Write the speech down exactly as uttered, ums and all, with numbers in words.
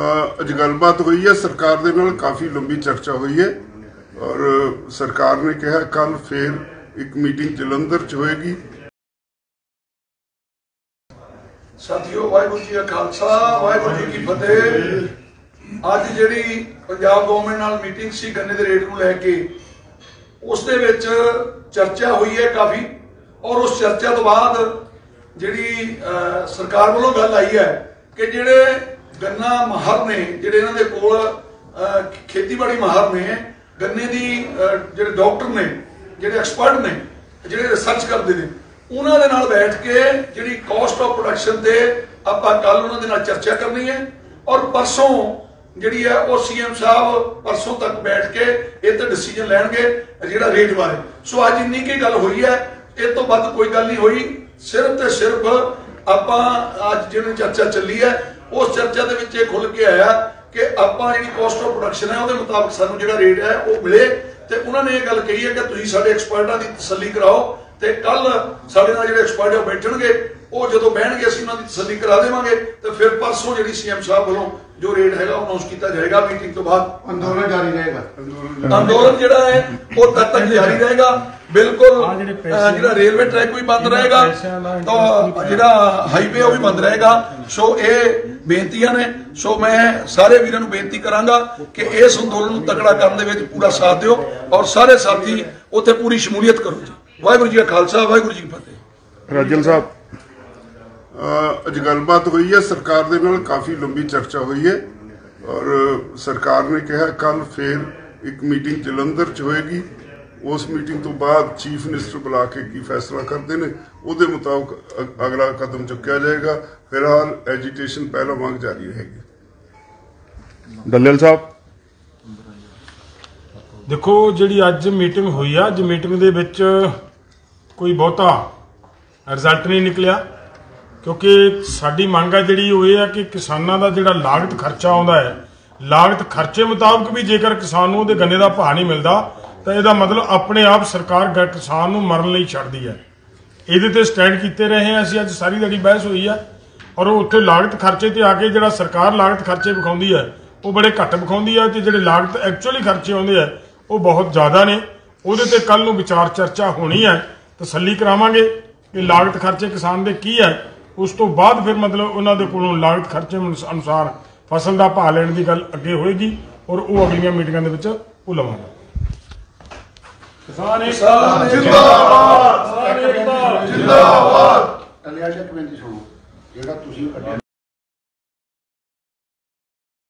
अज गलबात हुई है सरकार दे नाल, काफ़ी लंबी चर्चा हुई है और सरकार ने कहा कल फिर एक मीटिंग जलंधर च होएगी। साथियों वाहिगुरू जी का खालसा वाहिगुरू जी की फतेह। आज जिहड़ी पंजाब गवर्नमेंट नाल मीटिंग सी गन्ने दे रेट नूं लैके उस दे विच चर्चा हुई है काफ़ी, और उस चर्चा तो बाद जिहड़ी सरकार वालों गल आई है कि जिहड़े गन्ना माहर ने जिहड़े इन्हां दे कोल खेतीबाड़ी माहर ने गन्ने दी जिहड़े डॉक्टर ने जिहड़े एक्सपर्ट ने जिहड़े रिसर्च करदे ने उन्हां दे नाल बैठ के जिहड़ी कॉस्ट ऑफ प्रोडक्शन ते आपां कल उन्हां दे नाल चर्चा करनी है। और परसों जिहड़ी है ओह सीएम साहब परसों तक बैठ के इह ते डिसीजन लैणगे जिहड़ा रेट बारे। सो अज इन्नी की गल होई है, इस तो वध कोई गल नहीं होई। सिर्फ तो सिर्फ आपां अज जिहड़ी चर्चा चली है उस चर्चा दे विच खुल के आया कि आपां जिहड़ी कॉस्ट ऑफ प्रोडक्शन है उहदे मुताबिक सानूं जिहड़ा रेट है वो मिले। तो उन्होंने ये गल कही है कि तुसीं साडे एक्सपर्टां दी तसल्ली कराओ, तो कल साडे नाल जिहड़े एक्सपर्ट है बैठणगे, वो जो बहणगे असीं उन्हां दी तसल्ली करा देवांगे। तो फिर परसों जिहड़ी सीएम साहब वालों जो रेट है अनाउंस किया जाएगा। मीटिंग तो बाद अंदोलन जारी रहेगा, अंदोलन जिहड़ा है वो तद तक जारी रहेगा। बिल्कुल जिहड़ा रेलवे ट्रैक भी बंद रहेगा, तो जिहड़ा हाईवे भी बंद रहेगा। सो ये बेनतियां ने। सो मैं सारे वीरां नूं बेनती करांगा कि इस अंदोलन नूं तगड़ा करन दे विच पूरा साथ दिओ और सारे साथी उत्थे पूरी शमूलियत करो जी। वाहिगुरू जी का खालसा वाहिगुरू जी की फतेह। राजल साहब अज गलबात हुई है सरकार दे नाल, काफ़ी लंबी चर्चा हुई है और सरकार ने कहा कल फिर एक मीटिंग जलंधर च होएगी। उस मीटिंग तो बाद चीफ मिनिस्टर बुला के की फैसला करते हैं उसके मुताबिक अगला कदम चुकया जाएगा। फिलहाल एजिटेशन पहला वांग जारी रहेगी। दलेल साहब देखो जी अज मीटिंग हुई है, अज मीटिंग दे विच कोई बहुता रिजल्ट नहीं निकलिया, क्योंकि साडी मंग है जी वो है कि किसानों का जोड़ा लागत खर्चा आता है, लागत खर्चे मुताबिक भी जेकर किसान को गन्ने का भाव नहीं मिलता तो यह मतलब अपने आप सरकार किसान मरन लिए छड़ती है। ये स्टैंड किए रहे हैं असं, अज सारी दिहाड़ी बहस हुई है और उत्थे लागत खर्चे पर आके जो सरकार लागत खर्चे विखाती है वो बड़े घट विखाती है, तो जो लागत एक्चुअली खर्चे आते हैं वो बहुत ज़्यादा ने। वो कल विचार चर्चा होनी है, तसली करावे कि लागत खर्चे किसान के की है, उस तो बाद फिर मतलब उन्होंने को लागत खर्चे अनुसार फसल का भाव लैण की गल अगे होएगी और वो अगलियां मीटिंगां दे विच ओ लवांगे। जिंदाबाद जिंदाबाद।